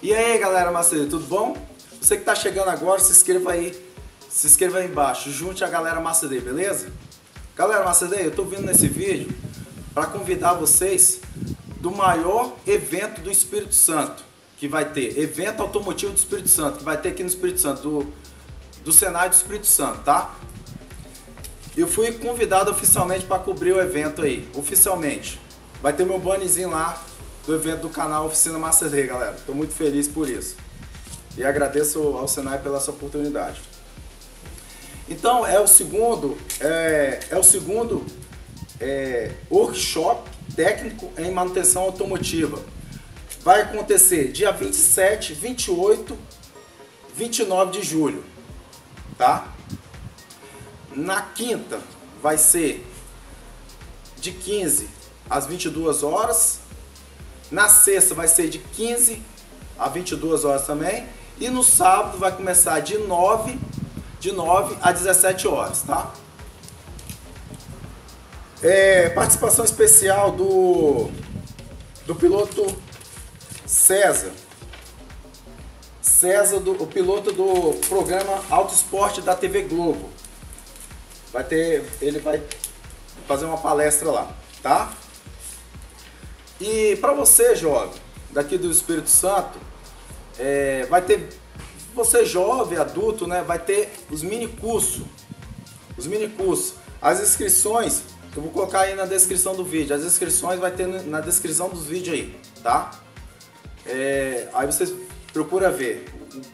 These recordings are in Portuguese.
E aí galera Macedê, tudo bom? Você que tá chegando agora, se inscreva aí embaixo, junte a galera Macedê, beleza? Galera Macedê, eu tô vindo nesse vídeo para convidar vocês do maior evento do Espírito Santo que vai ter, evento automotivo do Espírito Santo, que vai ter aqui no Espírito Santo, do Senai do Espírito Santo, tá? Eu fui convidado oficialmente para cobrir o evento aí, oficialmente. Vai ter meu bannerzinho lá do evento do canal Oficina Masterdey, galera. Tô muito feliz por isso. E agradeço ao Senai pela essa oportunidade. Então, é o segundo workshop técnico em manutenção automotiva. Vai acontecer dia 27, 28, 29 de julho, tá? Na quinta vai ser de 15 às 22 horas. Na sexta vai ser de 15 às 22 horas também. E no sábado vai começar de 9 às 17 horas, tá? Participação especial do piloto César. César, o piloto do programa Auto Esporte da TV Globo. Ele vai fazer uma palestra lá, tá? E para você, jovem, daqui do Espírito Santo, você jovem, adulto, né, vai ter os mini cursos. As inscrições, eu vou colocar aí na descrição do vídeo, as inscrições vai ter na descrição dos vídeos aí, tá? Aí você procura ver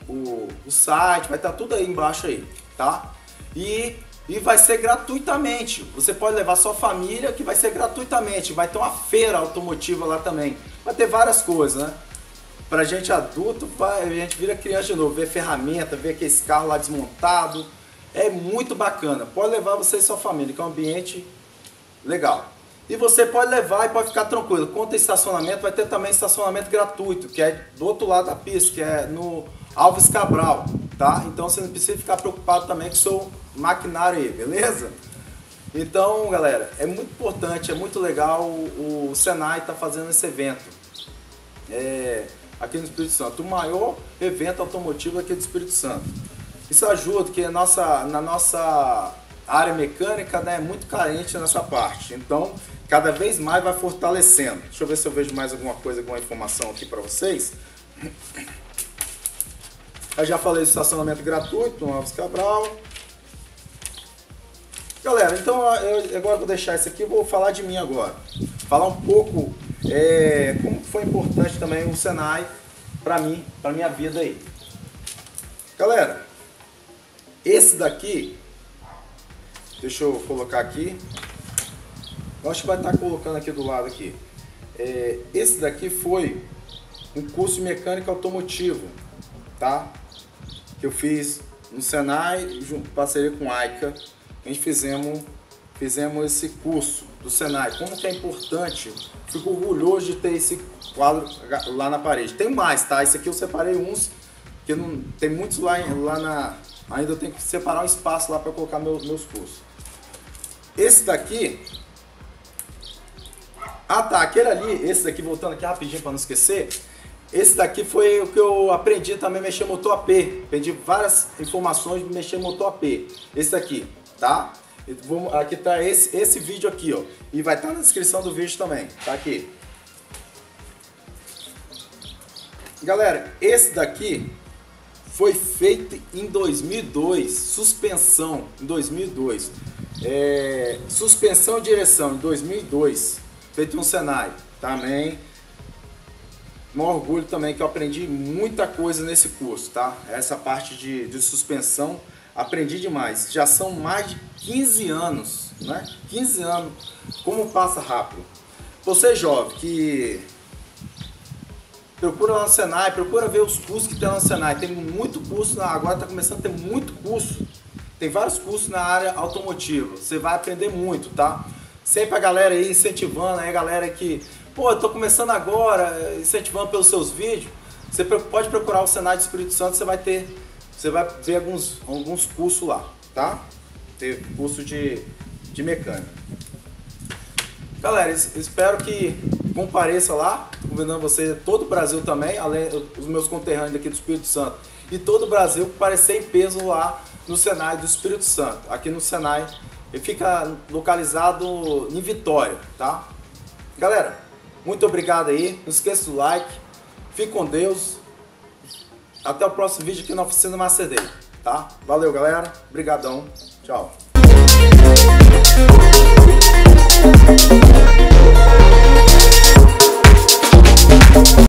o site, vai estar tudo aí embaixo aí, tá? E vai ser gratuitamente, você pode levar sua família, que vai ser gratuitamente. Vai ter uma feira automotiva lá também, vai ter várias coisas, né? Pra gente adulto, a gente vira criança de novo, ver ferramenta, ver aqueles carros lá desmontado, é muito bacana. Pode levar você e sua família, que é um ambiente legal. E você pode levar e pode ficar tranquilo, quanto a estacionamento, vai ter também estacionamento gratuito, que é do outro lado da pista, que é no Alves Cabral, tá? Então você não precisa ficar preocupado também com o seu maquinário aí, beleza? Então, galera, é muito importante, é muito legal o Senai tá fazendo esse evento aqui no Espírito Santo, o maior evento automotivo aqui do Espírito Santo. Isso ajuda, porque na nossa área mecânica, né, é muito carente nessa parte, então cada vez mais vai fortalecendo. Deixa eu ver se eu vejo mais alguma coisa, alguma informação aqui para vocês. Eu já falei do estacionamento gratuito no Alves Cabral. Galera, então eu agora vou deixar isso aqui, vou falar de mim agora. Falar um pouco como foi importante também o Senai para mim, para minha vida aí. Galera, esse daqui, deixa eu colocar aqui. Eu acho que vai estar colocando aqui do lado aqui. Esse daqui foi um curso de mecânica automotivo, tá? Que eu fiz no Senai, junto, parceria com a Ica. A gente fizemos esse curso do Senai. Como que é importante, fico orgulhoso de ter esse quadro lá na parede. Tem mais, tá? Esse aqui eu separei uns, que não tem muitos lá na... Ainda eu tenho que separar um espaço lá para colocar meus cursos. Esse daqui... Ah tá, aquele ali, esse daqui, voltando aqui rapidinho para não esquecer. Esse daqui foi o que eu aprendi também a mexer motor AP. Aprendi várias informações de mexer motor AP. Esse daqui. Tá? Aqui tá esse vídeo aqui, ó. E vai estar na descrição do vídeo também. Tá aqui. Galera, esse daqui foi feito em 2002. Suspensão em 2002. Suspensão e direção em 2002. Feito no Senai. Também. Um orgulho também que eu aprendi muita coisa nesse curso, tá? Essa parte de suspensão. Aprendi demais, já são mais de 15 anos, né? 15 anos, como passa rápido. Você jovem que procura lá no Senai, procura ver os cursos que tem lá no Senai, tem muito curso, agora está começando a ter muito curso, tem vários cursos na área automotiva, você vai aprender muito, tá? Sempre a galera aí incentivando, aí a galera que, pô, eu tô começando agora, incentivando pelos seus vídeos, você pode procurar o Senai do Espírito Santo, você vai ver alguns cursos lá, tá? Tem curso de mecânica. Galera, espero que compareça lá, convidando você, todo o Brasil também, além dos meus conterrâneos aqui do Espírito Santo e todo o Brasil, comparecer em peso lá no Senai do Espírito Santo, aqui no Senai, ele fica localizado em Vitória, tá? Galera, muito obrigado aí, não esqueça do like, fique com Deus, até o próximo vídeo aqui na Oficina Masterdey, tá? Valeu galera, brigadão, tchau!